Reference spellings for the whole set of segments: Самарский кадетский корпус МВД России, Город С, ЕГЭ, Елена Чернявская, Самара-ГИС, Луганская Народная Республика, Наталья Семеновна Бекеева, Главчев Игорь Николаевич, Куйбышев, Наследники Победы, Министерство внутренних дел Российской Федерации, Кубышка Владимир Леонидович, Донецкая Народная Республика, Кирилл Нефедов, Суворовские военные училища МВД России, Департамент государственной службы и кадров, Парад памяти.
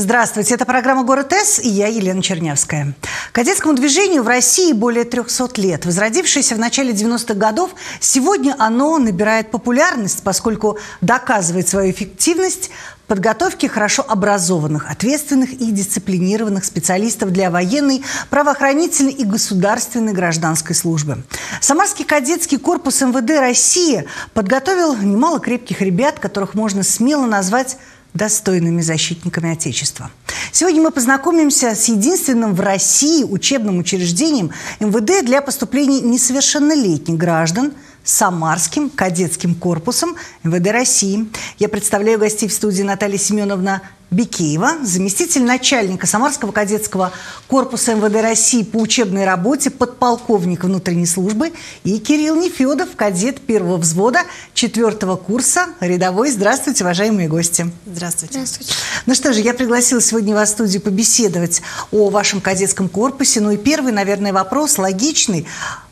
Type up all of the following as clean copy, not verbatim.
Здравствуйте, это программа «Город С» и я, Елена Чернявская. Кадетскому движению в России более 300 лет. Возродившееся в начале 90-х годов, сегодня оно набирает популярность, поскольку доказывает свою эффективность подготовки хорошо образованных, ответственных и дисциплинированных специалистов для военной, правоохранительной и государственной гражданской службы. Самарский кадетский корпус МВД России подготовил немало крепких ребят, которых можно смело назвать достойными защитниками Отечества. Сегодня мы познакомимся с единственным в России учебным учреждением МВД для поступления несовершеннолетних граждан Самарским кадетским корпусом МВД России. Я представляю гостей в студии Наталья Семеновна Бекеева, заместитель начальника Самарского кадетского корпуса МВД России по учебной работе, подполковник внутренней службы, и Кирилл Нефедов, кадет первого взвода 4-го курса, рядовой. Здравствуйте, уважаемые гости. Здравствуйте. Здравствуйте. Ну что же, я пригласила сегодня вас в студию побеседовать о вашем кадетском корпусе. Ну и первый, наверное, вопрос логичный.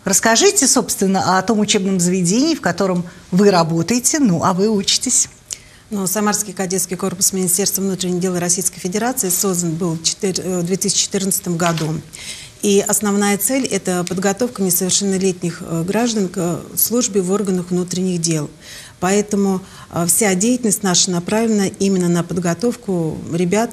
Расскажите, собственно, о том учебном заведении, в котором вы работаете, ну а вы учитесь. Ну, Самарский кадетский корпус Министерства внутренних дел Российской Федерации создан был в 2014 году. И основная цель – это подготовка несовершеннолетних граждан к службе в органах внутренних дел. Поэтому вся деятельность наша направлена именно на подготовку ребят,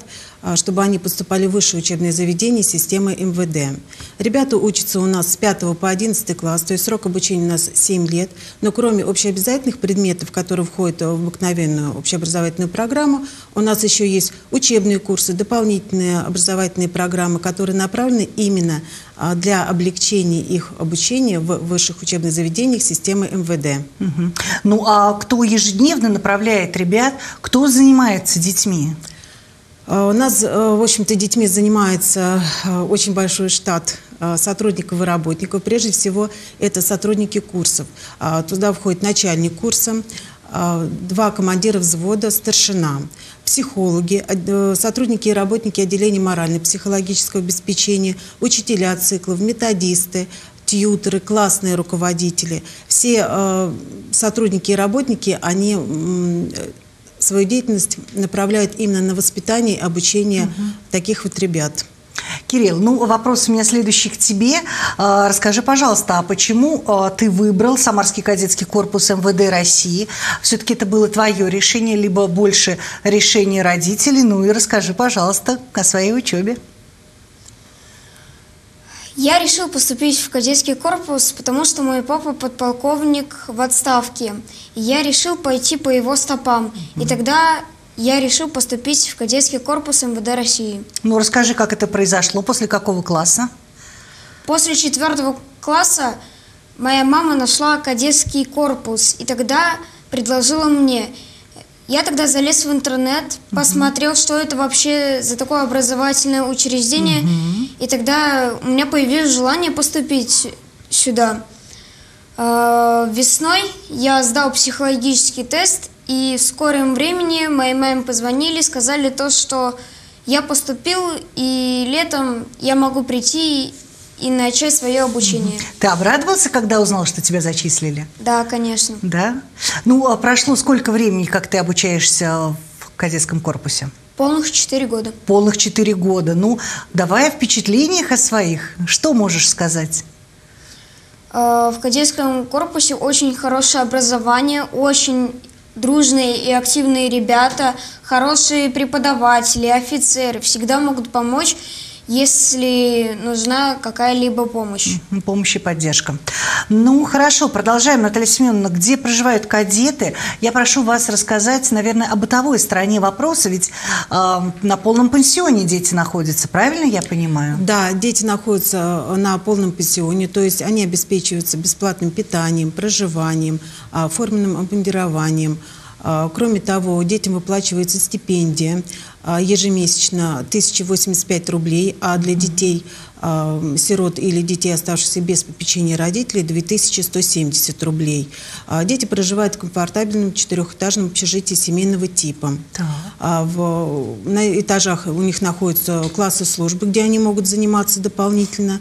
чтобы они поступали в высшие учебные заведения системы МВД. Ребята учатся у нас с 5 по 11 класс, то есть срок обучения у нас 7 лет. Но кроме общеобязательных предметов, которые входят в обыкновенную общеобразовательную программу, у нас еще есть учебные курсы, дополнительные образовательные программы, которые направлены именно для облегчения их обучения в высших учебных заведениях системы МВД. Угу. Ну а кто ежедневно направляет ребят, кто занимается детьми? У нас, в общем-то, детьми занимается очень большой штат сотрудников и работников. Прежде всего, это сотрудники курсов. Туда входит начальник курса, 2 командира взвода, старшина, психологи, сотрудники и работники отделения морально-психологического обеспечения, учителя циклов, методисты, тьютеры, классные руководители. Все сотрудники и работники, они свою деятельность направляют именно на воспитание и обучение таких вот ребят. Кирилл, ну вопрос у меня следующий к тебе. Расскажи, пожалуйста, а почему ты выбрал Самарский кадетский корпус МВД России? Все-таки это было твое решение, либо больше решение родителей? Ну и расскажи, пожалуйста, о своей учебе. Я решил поступить в кадетский корпус, потому что мой папа подполковник в отставке. Я решил пойти по его стопам. И тогда я решил поступить в кадетский корпус МВД России. Ну, расскажи, как это произошло, после какого класса? После 4-го класса моя мама нашла кадетский корпус. И тогда предложила мне. Я тогда залез в интернет, посмотрел, что это вообще за такое образовательное учреждение, и тогда у меня появилось желание поступить сюда. Весной я сдал психологический тест, и в скором времени моей маме позвонили, сказали то, что я поступил, и летом я могу прийти и начать свое обучение. Ты обрадовался, когда узнал, что тебя зачислили? Да, конечно. Да? Ну, а прошло сколько времени, как ты обучаешься в кадетском корпусе? Полных 4 года. Полных 4 года. Ну, давай о впечатлениях о своих. Что можешь сказать? В кадетском корпусе очень хорошее образование, очень дружные и активные ребята, хорошие преподаватели, офицеры. Всегда могут помочь, если нужна какая-либо помощь. Помощь и поддержка. Ну, хорошо, продолжаем, Наталья Семеновна. Где проживают кадеты? Я прошу вас рассказать, наверное, о бытовой стороне вопроса, ведь на полном пансионе дети находятся, правильно я понимаю? Да, дети находятся на полном пансионе, то есть они обеспечиваются бесплатным питанием, проживанием, оформленным обмундированием. Кроме того, детям выплачивается стипендия ежемесячно 1085 рублей, а для детей сирот или детей, оставшихся без попечения родителей, 2170 рублей. Дети проживают в комфортабельном 4-этажном общежитии семейного типа. На этажах у них находятся классы службы, где они могут заниматься дополнительно.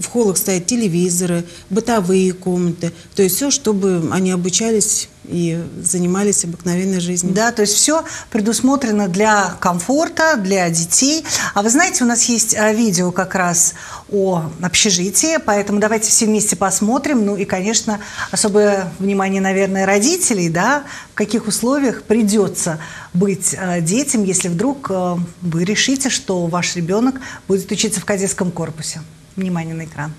в холлах стоят телевизоры, бытовые комнаты. То есть все, чтобы они обучались и занимались обыкновенной жизнью. Да, то есть все предусмотрено для комфорта, для детей. А вы знаете, у нас есть видео как раз о общежитии, поэтому давайте все вместе посмотрим. Ну и, конечно, особое внимание, наверное, родителей, да, в каких условиях придется быть детям, если вдруг вы решите, что ваш ребенок будет учиться в кадетском корпусе. Внимание на экран.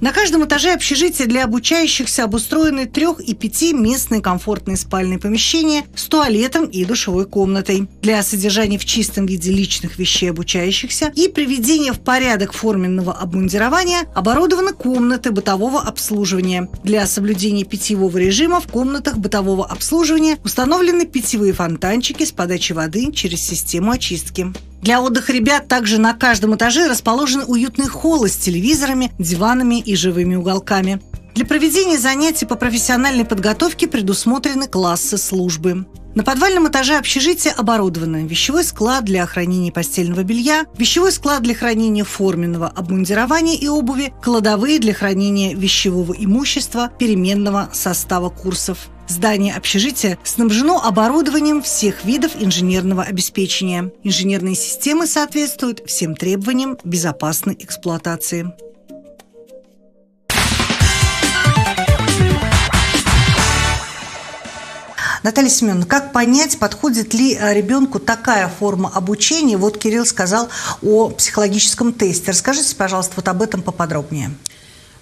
На каждом этаже общежития для обучающихся обустроены 3- и 5-местные комфортные спальные помещения с туалетом и душевой комнатой. Для содержания в чистом виде личных вещей обучающихся и приведения в порядок форменного обмундирования оборудованы комнаты бытового обслуживания. Для соблюдения питьевого режима в комнатах бытового обслуживания установлены питьевые фонтанчики с подачей воды через систему очистки. Для отдыха ребят также на каждом этаже расположены уютные холлы с телевизорами, диванами и живыми уголками. Для проведения занятий по профессиональной подготовке предусмотрены классы службы. На подвальном этаже общежития оборудованы вещевой склад для хранения постельного белья, вещевой склад для хранения форменного обмундирования и обуви, кладовые для хранения вещевого имущества, переменного состава курсов. Здание общежития снабжено оборудованием всех видов инженерного обеспечения. Инженерные системы соответствуют всем требованиям безопасной эксплуатации. Наталья Семеновна, как понять, подходит ли ребенку такая форма обучения? Вот Кирилл сказал о психологическом тесте. Расскажите, пожалуйста, вот об этом поподробнее.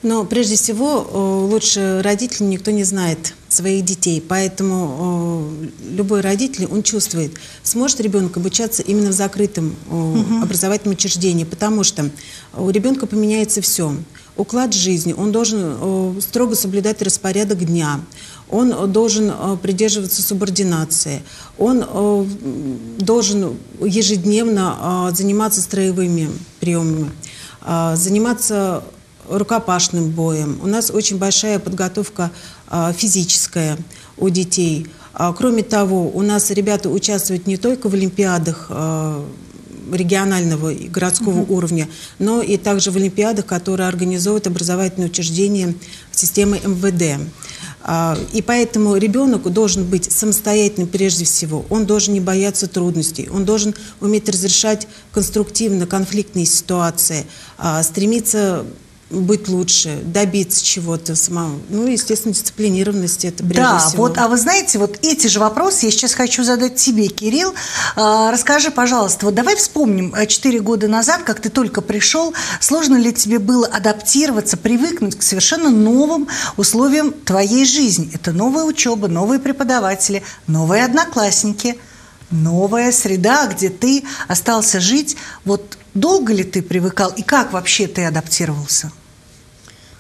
Но прежде всего, лучше родителей никто не знает своих детей, поэтому любой родитель, он чувствует, сможет ребенок обучаться именно в закрытом образовательном учреждении, потому что у ребенка поменяется все. Уклад жизни, он должен строго соблюдать распорядок дня, он должен придерживаться субординации, он должен ежедневно заниматься строевыми приемами, заниматься рукопашным боем. У нас очень большая подготовка физическая у детей. Кроме того, у нас ребята участвуют не только в олимпиадах регионального и городского уровня, но и также в олимпиадах, которые организовывают образовательные учреждения системы МВД. И поэтому ребенок должен быть самостоятельным прежде всего. Он должен не бояться трудностей, он должен уметь разрешать конструктивно конфликтные ситуации, стремиться быть лучше, добиться чего-то самому. Ну, естественно, дисциплинированность – это прежде всего. Да, вот, а вы знаете, вот эти же вопросы я сейчас хочу задать тебе, Кирилл. Расскажи, пожалуйста, вот давай вспомним 4 года назад, как ты только пришел, сложно ли тебе было адаптироваться, привыкнуть к совершенно новым условиям твоей жизни? Это новая учеба, новые преподаватели, новые одноклассники, новая среда, где ты остался жить. Вот долго ли ты привыкал и как вообще ты адаптировался?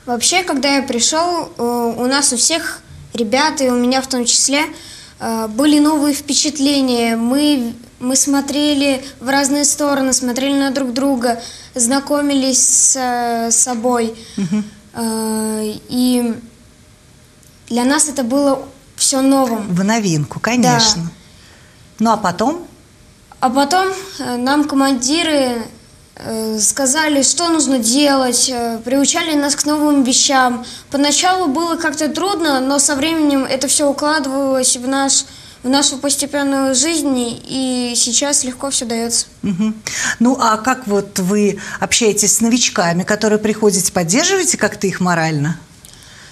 Вообще, когда я пришел, у нас у всех ребят, и у меня в том числе, были новые впечатления. Мы смотрели в разные стороны, смотрели на друг друга, знакомились с собой. И для нас это было все новым. В новинку, конечно. Да. Ну а потом? А потом нам командиры сказали, что нужно делать, приучали нас к новым вещам. Поначалу было как-то трудно, но со временем это все укладывалось в нашу постепенную жизнь, и сейчас легко все дается. Ну а как вот вы общаетесь с новичками, которые приходите, поддерживаете как-то их морально?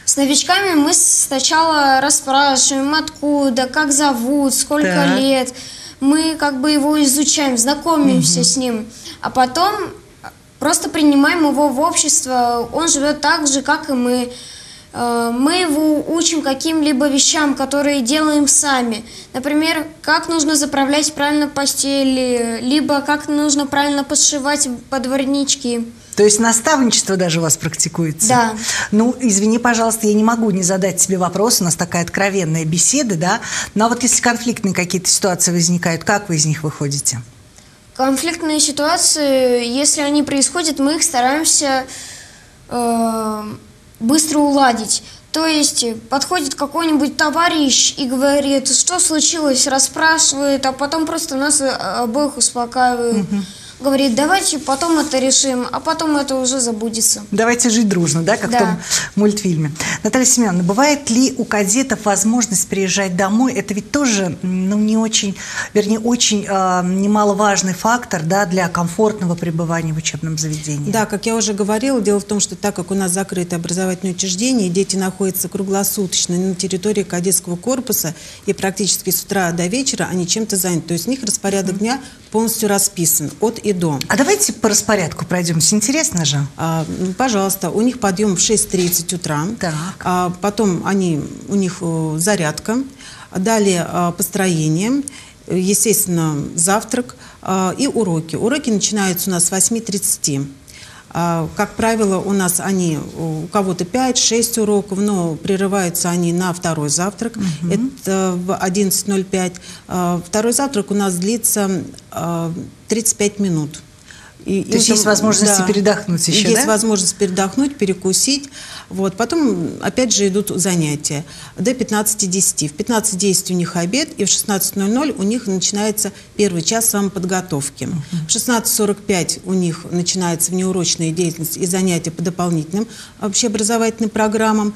С новичками мы сначала расспрашиваем, откуда, как зовут, сколько лет. Мы как бы его изучаем, знакомимся с ним, а потом просто принимаем его в общество. Он живет так же, как и мы. Мы его учим каким-либо вещам, которые делаем сами. Например, как нужно заправлять правильно постели, либо как нужно правильно подшивать подворнички. То есть наставничество даже у вас практикуется? Да. Ну, извини, пожалуйста, я не могу не задать тебе вопрос. У нас такая откровенная беседа, да? Ну, а вот если конфликтные какие-то ситуации возникают, как вы из них выходите? Конфликтные ситуации, если они происходят, мы их стараемся быстро уладить. То есть подходит какой-нибудь товарищ и говорит, что случилось, расспрашивает, а потом просто нас обоих успокаивает. Угу. Говорит, давайте потом это решим, а потом это уже забудется. Давайте жить дружно, да, как да. в том мультфильме. Наталья Семеновна, бывает ли у кадетов возможность приезжать домой? Это ведь тоже, ну, не очень, вернее, очень немаловажный фактор, да, для комфортного пребывания в учебном заведении. Да, как я уже говорила, дело в том, что так как у нас закрыто образовательное учреждение, дети находятся круглосуточно на территории кадетского корпуса, и практически с утра до вечера они чем-то заняты. То есть у них распорядок дня полностью расписан, от и до. А давайте по распорядку пройдемся, интересно же. Пожалуйста, у них подъем в 6:30 утра, потом у них зарядка, далее построение, естественно, завтрак и уроки. Уроки начинаются у нас с 8:30. Как правило, у нас они, у кого-то 5-6 уроков, но прерываются они на второй завтрак. Угу. Это в 11:05. Второй завтрак у нас длится 35 минут. И, то есть есть возможность передохнуть еще, да? Есть возможность передохнуть, перекусить. Вот. Потом опять же идут занятия до 15:10. В 15:10 у них обед, и в 16:00 у них начинается первый час самоподготовки. В 16:45 у них начинается внеурочная деятельность и занятия по дополнительным общеобразовательным программам.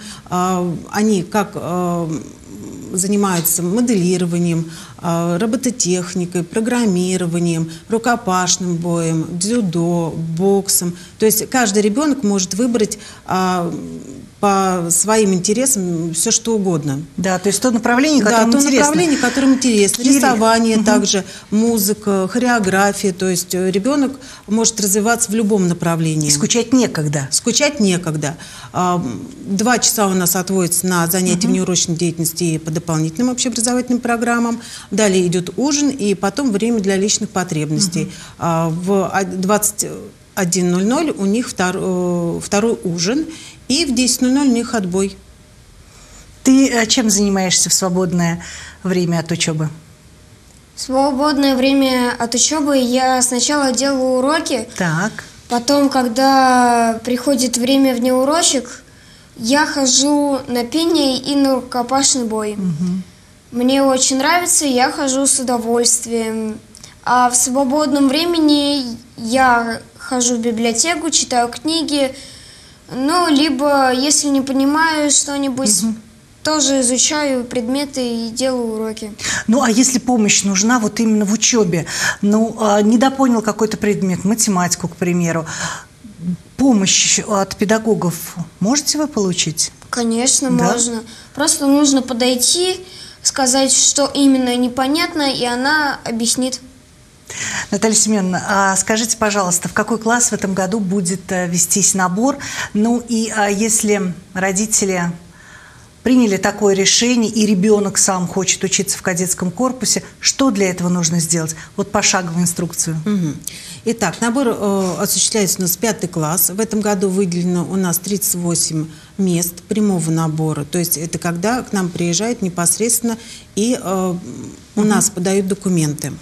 Они как... занимаются моделированием, робототехникой, программированием, рукопашным боем, дзюдо, боксом. То есть каждый ребенок может выбрать по своим интересам все что угодно. Да, то есть то направление, которое интересно. Да, то направление, которое интересно. Рисование также, музыка, хореография. То есть ребенок может развиваться в любом направлении. И скучать некогда. Скучать некогда. 2 часа у нас отводится на занятия внеурочной деятельности и по дополнительным общеобразовательным программам. Далее идет ужин и потом время для личных потребностей. В 21:00 у них второй ужин. И в 10:00 у них отбой. Ты чем занимаешься в свободное время от учебы? В свободное время от учебы я сначала делаю уроки. Так. Потом, когда приходит время внеурочек, я хожу на пение и на рукопашный бой. Угу. Мне очень нравится, я хожу с удовольствием. А в свободном времени я хожу в библиотеку, читаю книги. Ну, либо, если не понимаю что-нибудь, тоже изучаю предметы и делаю уроки. Ну, а если помощь нужна вот именно в учебе? Ну, недопонял какой-то предмет, математику, к примеру. Помощь от педагогов можете вы получить? Конечно, да? Можно. Просто нужно подойти, сказать, что именно непонятно, и она объяснит. Наталья Семеновна, а скажите, пожалуйста, в какой класс в этом году будет вестись набор? Ну и если родители приняли такое решение, и ребенок сам хочет учиться в кадетском корпусе, что для этого нужно сделать? Вот пошаговую инструкцию. Итак, набор осуществляется у нас 5 класс. В этом году выделено у нас 38 мест прямого набора. То есть это когда к нам приезжают непосредственно и у нас подают документы.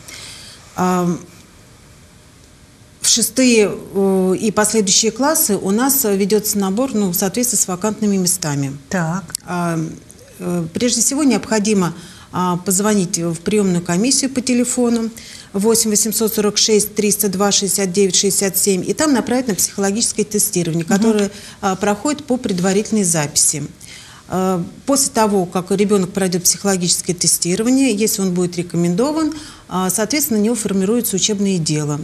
В 6-е и последующие классы у нас ведется набор, ну, в соответствии с вакантными местами. Так. Прежде всего необходимо позвонить в приемную комиссию по телефону 8-846-302-69-67 и там направить на психологическое тестирование, которое проходит по предварительной записи. После того, как ребенок пройдет психологическое тестирование, если он будет рекомендован, соответственно, у него формируется учебное дело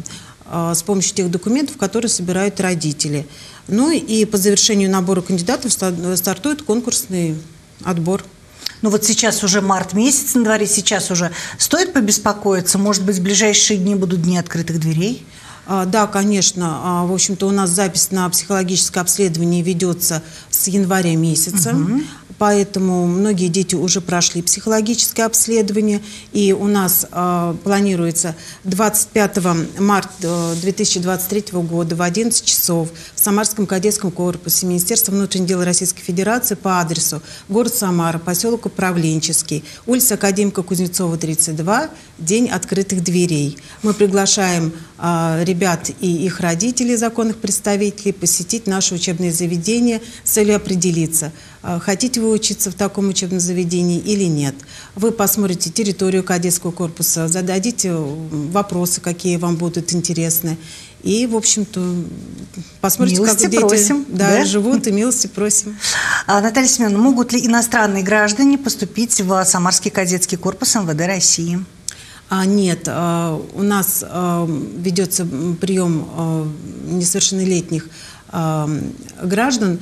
с помощью тех документов, которые собирают родители. Ну и по завершению набора кандидатов стартует конкурсный отбор. Ну вот сейчас уже март месяц на дворе, сейчас уже стоит побеспокоиться? Может быть, в ближайшие дни будут дни открытых дверей? Да, конечно. В общем-то, у нас запись на психологическое обследование ведется с января месяца. По поэтому многие дети уже прошли психологическое обследование, и у нас планируется 25 марта 2023 года в 11 часов в Самарском кадетском корпусе Министерства внутренних дел Российской Федерации по адресу город Самара, поселок Управленческий, улица Академика Кузнецова, 32, день открытых дверей. Мы приглашаем ребят и их родителей, законных представителей, посетить наше учебное заведение с целью определиться, хотите вы учиться в таком учебном заведении или нет. Вы посмотрите территорию кадетского корпуса, зададите вопросы, какие вам будут интересны. И, в общем-то, посмотрите, милости как дети просим, да? живут, и милости просим. Наталья Семеновна, могут ли иностранные граждане поступить в Самарский кадетский корпус МВД России? Нет, у нас ведется прием несовершеннолетних граждан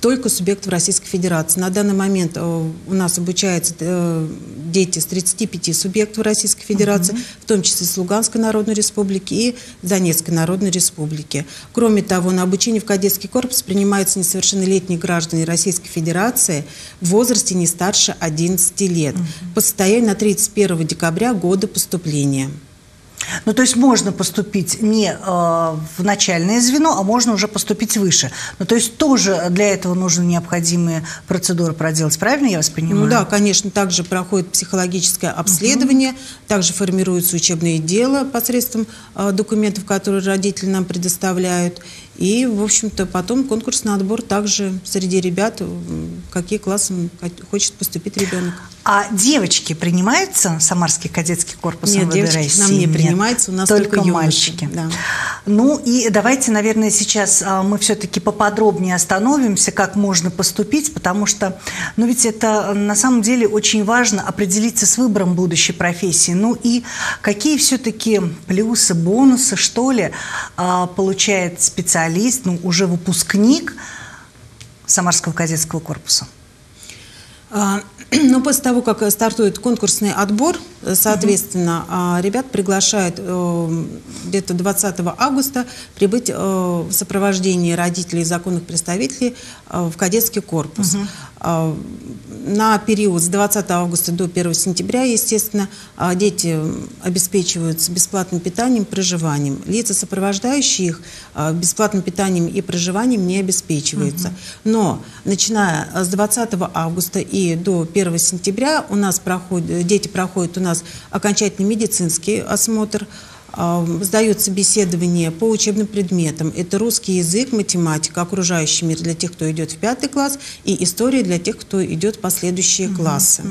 только субъектов Российской Федерации. На данный момент у нас обучаются дети с 35 субъектов Российской Федерации, в том числе с Луганской Народной Республики и Донецкой Народной Республики. Кроме того, на обучение в кадетский корпус принимаются несовершеннолетние граждане Российской Федерации в возрасте не старше 11 лет по состоянию на 31 декабря года поступления. Ну, то есть можно поступить не в начальное звено, а можно уже поступить выше. Ну, то есть тоже для этого нужно необходимые процедуры проделать, правильно я вас понимаю? Ну да, конечно, также проходит психологическое обследование, также формируется учебное дело посредством документов, которые родители нам предоставляют. И, в общем-то, потом конкурсный отбор также среди ребят, в какие классы хочет поступить ребенок. А девочки принимаются в Самарский кадетский корпус МВД России? Нет, девочки нам не принимаются, у нас только мальчики. Да. Ну и давайте, наверное, сейчас мы все-таки поподробнее остановимся, как можно поступить, потому что, ну ведь это на самом деле очень важно определиться с выбором будущей профессии. Ну и какие все-таки плюсы, бонусы, что ли, получает специалист? Ну, уже выпускник Самарского кадетского корпуса. Ну, после того, как стартует конкурсный отбор, соответственно, ребят приглашают где-то 20 августа прибыть в сопровождении родителей и законных представителей в кадетский корпус. На период с 20 августа до 1 сентября, естественно, дети обеспечиваются бесплатным питанием, проживанием. Лица, сопровождающие их, бесплатным питанием и проживанием не обеспечиваются. Но, начиная с 20 августа и до 1 сентября у нас дети проходят у нас окончательный медицинский осмотр, сдают собеседование по учебным предметам. Это русский язык, математика, окружающий мир для тех, кто идет в 5 класс, и история для тех, кто идет в последующие классы.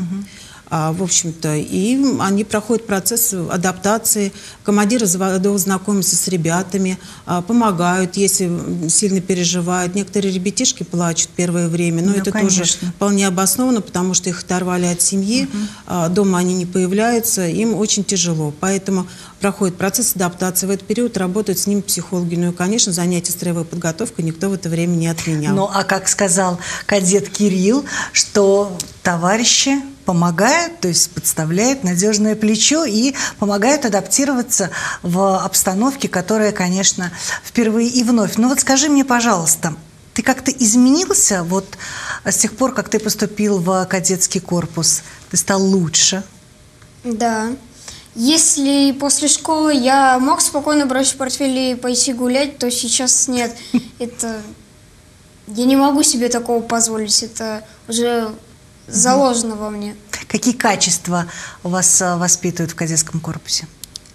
В общем-то, и они проходят процесс адаптации. Командиры взводов знакомятся с ребятами, помогают, если сильно переживают. Некоторые ребятишки плачут первое время, но это конечно. Тоже вполне обоснованно, потому что их оторвали от семьи, дома они не появляются, им очень тяжело. Поэтому проходит процесс адаптации. В этот период работают с ним психологи. Ну и, конечно, занятия строевой подготовкой никто в это время не отменял. Ну, а как сказал кадет Кирилл, что товарищи помогает, то есть подставляет надежное плечо и помогает адаптироваться в обстановке, которая, конечно, впервые и вновь. Но вот скажи мне, пожалуйста, ты как-то изменился вот с тех пор, как ты поступил в кадетский корпус? Ты стал лучше? Да. Если после школы я мог спокойно бросить портфель и пойти гулять, то сейчас нет. Это... Я не могу себе такого позволить. Это уже... заложено во мне. Какие качества вас воспитывают в кадетском корпусе?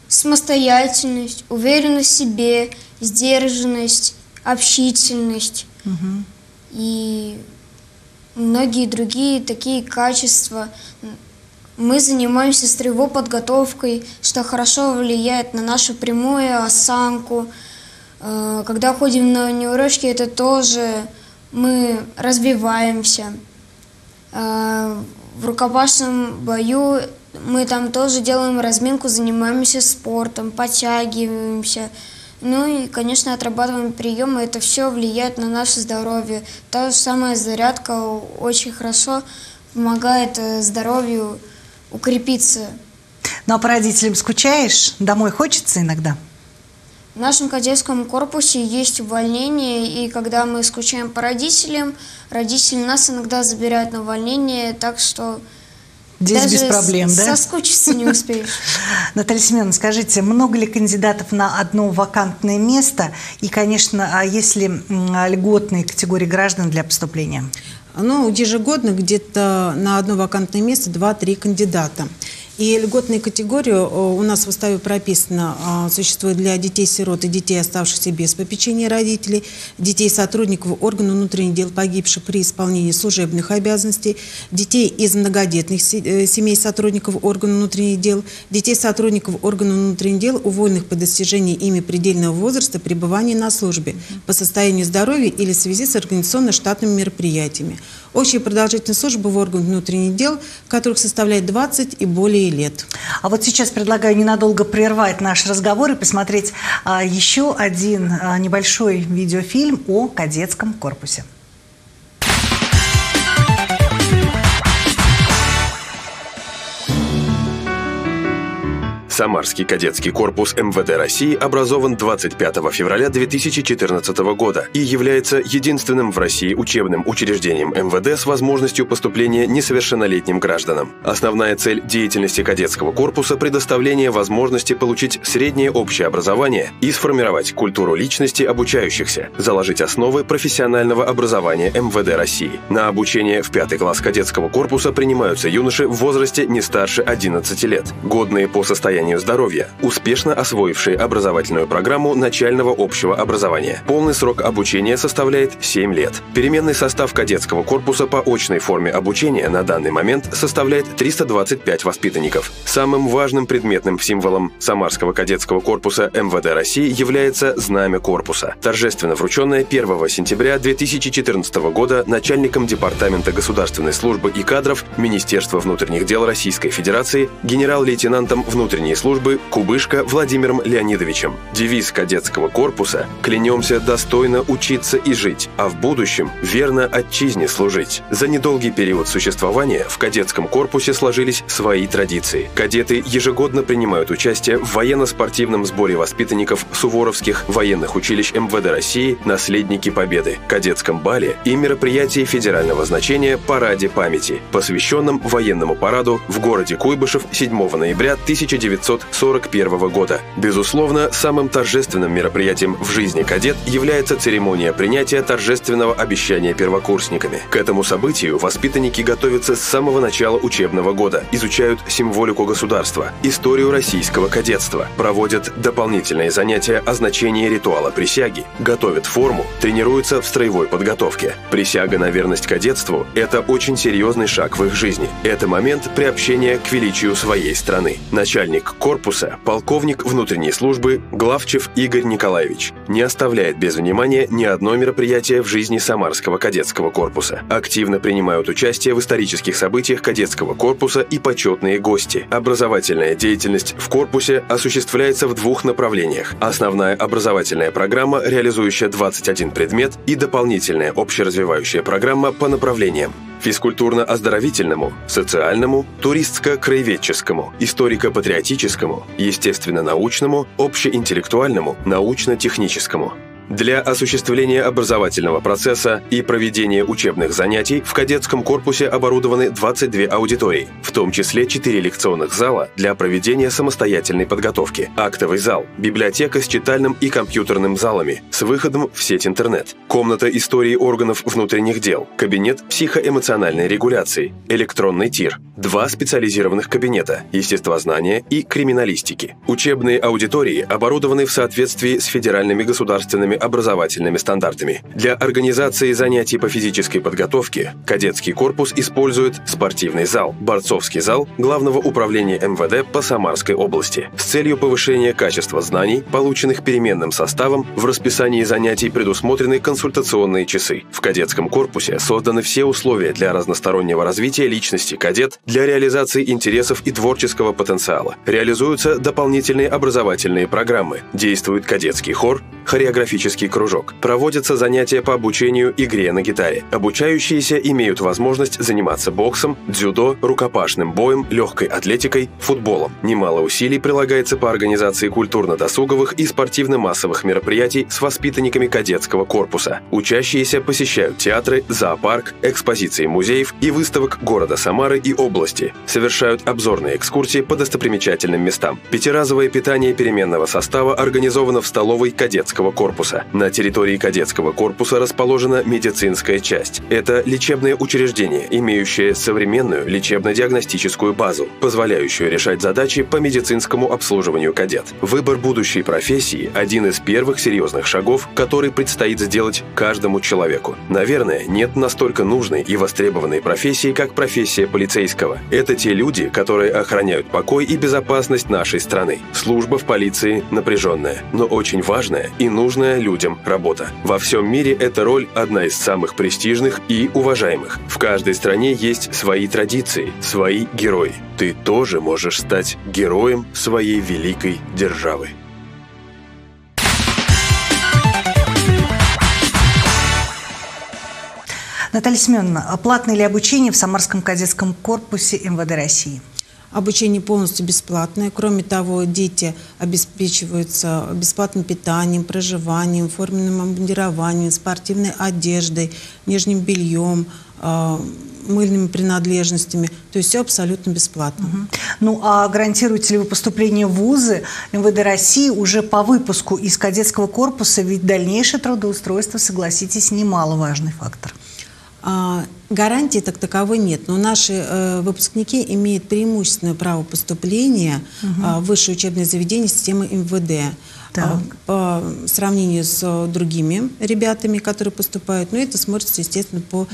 Самостоятельность, уверенность в себе, сдержанность, общительность и многие другие такие качества. Мы занимаемся строевой подготовкой, что хорошо влияет на нашу прямую осанку. Когда ходим на неурочки, это тоже мы развиваемся. В рукопашном бою мы там тоже делаем разминку, занимаемся спортом, подтягиваемся. Ну и, конечно, отрабатываем приемы. Это все влияет на наше здоровье. Та же самая зарядка очень хорошо помогает здоровью укрепиться. Ну а по родителям скучаешь? Домой хочется иногда? В нашем кадетском корпусе есть увольнение, и когда мы скучаем по родителям, родители нас иногда забирают на увольнение, так что здесь даже без проблем, да? Соскучиться не успеешь. Наталья Семеновна, скажите, много ли кандидатов на одно вакантное место? И, конечно, а есть ли льготные категории граждан для поступления? Ну, ежегодно где-то на одно вакантное место 2-3 кандидата. И льготные категории у нас в уставе прописано, существует для детей-сирот и детей, оставшихся без попечения родителей, детей-сотрудников органов внутренних дел, погибших при исполнении служебных обязанностей, детей из многодетных семей сотрудников органов внутренних дел, детей-сотрудников органов внутренних дел, уволенных по достижении ими предельного возраста пребывания на службе по состоянию здоровья или в связи с организационно-штатными мероприятиями. Общая продолжительность службы в органах внутренних дел, которых составляет 20 и более лет. А вот сейчас предлагаю ненадолго прервать наш разговор и посмотреть еще один небольшой видеофильм о кадетском корпусе. Самарский кадетский корпус МВД России образован 25 февраля 2014 года и является единственным в России учебным учреждением МВД с возможностью поступления несовершеннолетним гражданам. Основная цель деятельности кадетского корпуса – предоставление возможности получить среднее общее образование и сформировать культуру личности обучающихся, заложить основы профессионального образования МВД России. На обучение в 5 класс кадетского корпуса принимаются юноши в возрасте не старше 11 лет, годные по состоянию здоровья, успешно освоившие образовательную программу начального общего образования. Полный срок обучения составляет 7 лет. Переменный состав кадетского корпуса по очной форме обучения на данный момент составляет 325 воспитанников. Самым важным предметным символом Самарского кадетского корпуса МВД России является знамя корпуса, торжественно врученное 1 сентября 2014 года начальником Департамента государственной службы и кадров Министерства внутренних дел Российской Федерации генерал-лейтенантом внутренних службы Кубышка Владимиром Леонидовичем. Девиз кадетского корпуса: «Клянемся достойно учиться и жить, а в будущем верно отчизне служить». За недолгий период существования в кадетском корпусе сложились свои традиции. Кадеты ежегодно принимают участие в военно-спортивном сборе воспитанников Суворовских военных училищ МВД России «Наследники Победы», кадетском бале и мероприятии федерального значения «Параде памяти», посвященном военному параду в городе Куйбышев 7 ноября 1941 года. Безусловно, самым торжественным мероприятием в жизни кадет является церемония принятия торжественного обещания первокурсниками. К этому событию воспитанники готовятся с самого начала учебного года, изучают символику государства, историю российского кадетства, проводят дополнительные занятия о значении ритуала присяги, готовят форму, тренируются в строевой подготовке. Присяга на верность кадетству – это очень серьезный шаг в их жизни. Это момент приобщения к величию своей страны. Начальник корпуса, полковник внутренней службы Главчев Игорь Николаевич не оставляет без внимания ни одно мероприятие в жизни Самарского кадетского корпуса. Активно принимают участие в исторических событиях кадетского корпуса и почетные гости. Образовательная деятельность в корпусе осуществляется в 2 направлениях. Основная образовательная программа, реализующая 21 предмет, и дополнительная общеразвивающая программа по направлениям: физкультурно-оздоровительному, социальному, туристско-краеведческому, историко-патриотическому, естественно-научному, общеинтеллектуальному, научно-техническому. Для осуществления образовательного процесса и проведения учебных занятий в кадетском корпусе оборудованы 22 аудитории, в том числе 4 лекционных зала для проведения самостоятельной подготовки, актовый зал, библиотека с читальным и компьютерным залами, с выходом в сеть интернет, комната истории органов внутренних дел, кабинет психоэмоциональной регуляции, электронный тир, 2 специализированных кабинета – естествознания и криминалистики. Учебные аудитории оборудованы в соответствии с федеральными государственными образовательными стандартами. Для организации занятий по физической подготовке кадетский корпус использует спортивный зал, борцовский зал Главного управления МВД по Самарской области. С целью повышения качества знаний, полученных переменным составом, в расписании занятий предусмотрены консультационные часы. В кадетском корпусе созданы все условия для разностороннего развития личности кадет, для реализации интересов и творческого потенциала. Реализуются дополнительные образовательные программы. Действует кадетский хор, хореографический лирический кружок. Проводятся занятия по обучению игре на гитаре. Обучающиеся имеют возможность заниматься боксом, дзюдо, рукопашным боем, легкой атлетикой, футболом. Немало усилий прилагается по организации культурно-досуговых и спортивно-массовых мероприятий с воспитанниками кадетского корпуса. Учащиеся посещают театры, зоопарк, экспозиции музеев и выставок города Самары и области. Совершают обзорные экскурсии по достопримечательным местам. Пятиразовое питание переменного состава организовано в столовой кадетского корпуса. На территории кадетского корпуса расположена медицинская часть. Это лечебное учреждение, имеющее современную лечебно-диагностическую базу, позволяющую решать задачи по медицинскому обслуживанию кадет. Выбор будущей профессии – один из первых серьезных шагов, который предстоит сделать каждому человеку. Наверное, нет настолько нужной и востребованной профессии, как профессия полицейского. Это те люди, которые охраняют покой и безопасность нашей страны. Служба в полиции напряженная, но очень важная и нужная людям работа. Во всем мире эта роль одна из самых престижных и уважаемых. В каждой стране есть свои традиции, свои герои. Ты тоже можешь стать героем своей великой державы. Наталья Семеновна, а платное ли обучение в Самарском кадетском корпусе МВД России? Обучение полностью бесплатное. Кроме того, дети обеспечиваются бесплатным питанием, проживанием, форменным обмундированием, спортивной одеждой, нижним бельем, мыльными принадлежностями. То есть все абсолютно бесплатно. Ну а гарантируете ли вы поступление в вузы МВД России уже по выпуску из кадетского корпуса? Ведь дальнейшее трудоустройство, согласитесь, немаловажный фактор. Гарантии так таковой нет, но наши выпускники имеют преимущественное право поступления в высшее учебное заведение системы МВД по сравнению с другими ребятами, которые поступают. Но это смотрится, естественно, по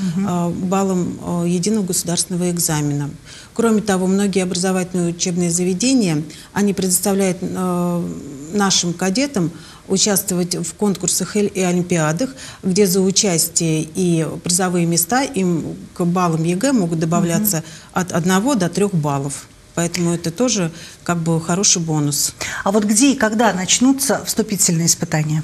баллам единого государственного экзамена. Кроме того, многие образовательные учебные заведения, они предоставляют нашим кадетам участвовать в конкурсах и олимпиадах, где за участие и призовые места им к баллам ЕГЭ могут добавляться от 1 до 3 баллов. Поэтому это тоже как бы хороший бонус. А вот где и когда начнутся вступительные испытания?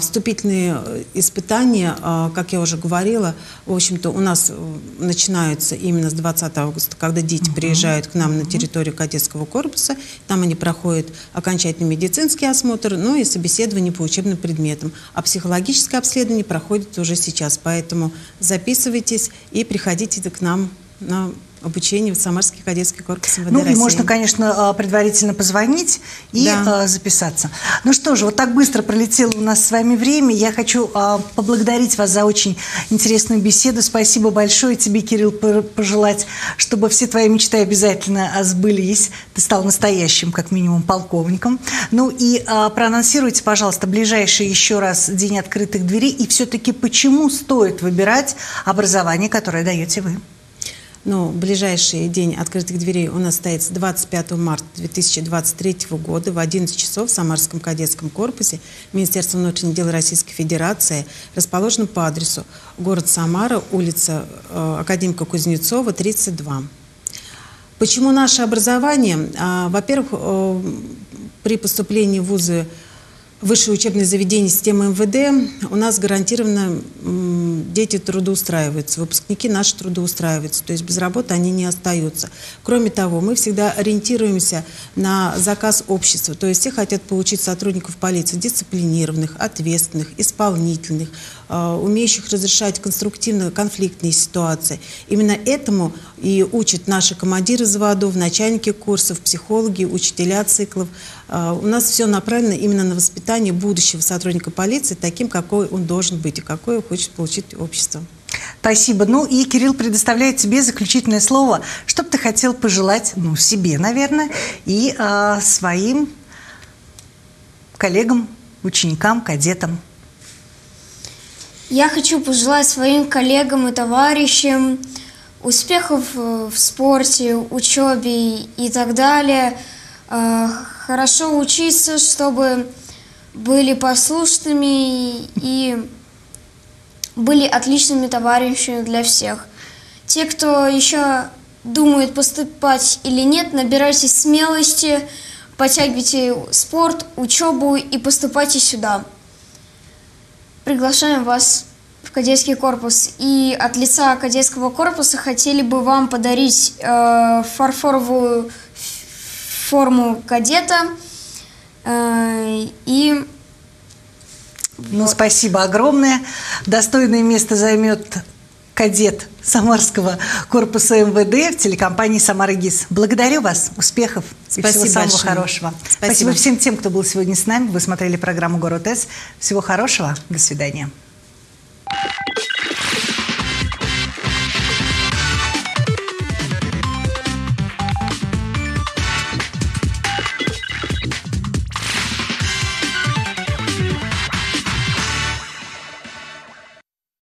Вступительные испытания, как я уже говорила, в общем-то у нас начинаются именно с 20 августа, когда дети приезжают к нам на территорию кадетского корпуса. Там они проходят окончательный медицинский осмотр, ну и собеседование по учебным предметам. А психологическое обследование проходит уже сейчас. Поэтому записывайтесь и приходите к нам на обучение в Самарский кадетский корпус МВД России. И можно, конечно, предварительно позвонить и записаться. Ну что же, вот так быстро пролетело у нас с вами время. Я хочу поблагодарить вас за очень интересную беседу. Спасибо большое тебе, Кирилл, пожелать, чтобы все твои мечты обязательно сбылись. Ты стал настоящим, как минимум, полковником. Ну и проанонсируйте, пожалуйста, ближайший еще раз день открытых дверей. И все-таки почему стоит выбирать образование, которое даете вы? Но ближайший день открытых дверей у нас состоится 25 марта 2023 года в 11 часов в Самарском кадетском корпусе Министерства внутренних дел Российской Федерации. Расположен по адресу город Самара, улица Академика Кузнецова, 32. Почему наше образование? Во-первых, при поступлении в вузы высшее учебное заведение системы МВД у нас гарантированно дети трудоустраиваются, выпускники наши трудоустраиваются, то есть без работы они не остаются. Кроме того, мы всегда ориентируемся на заказ общества, то есть все хотят получить сотрудников полиции дисциплинированных, ответственных, исполнительных, умеющих разрешать конструктивные конфликтные ситуации. Именно этому и учат наши командиры взводов, начальники курсов, психологи, учителя циклов. У нас все направлено именно на воспитание будущего сотрудника полиции таким, какой он должен быть и какой хочет получить общество. Спасибо. Ну и, Кирилл, предоставляю тебе заключительное слово. Что бы ты хотел пожелать, ну, себе, наверное, и своим коллегам, ученикам, кадетам? Я хочу пожелать своим коллегам и товарищам успехов в спорте, учебе и так далее. Хорошо учиться, чтобы были послушными и были отличными товарищами для всех. Те, кто еще думает поступать или нет, набирайтесь смелости, подтягивайте спорт, учебу и поступайте сюда. Приглашаем вас в кадетский корпус. И от лица кадетского корпуса хотели бы вам подарить фарфоровую форму кадета. Ну, спасибо огромное. Достойное место займет кадет Самарского корпуса МВД в телекомпании «Самара-ГИС». Благодарю вас. Успехов и всего самого хорошего. Спасибо всем тем, кто был сегодня с нами. Вы смотрели программу «Город С». Всего хорошего. До свидания.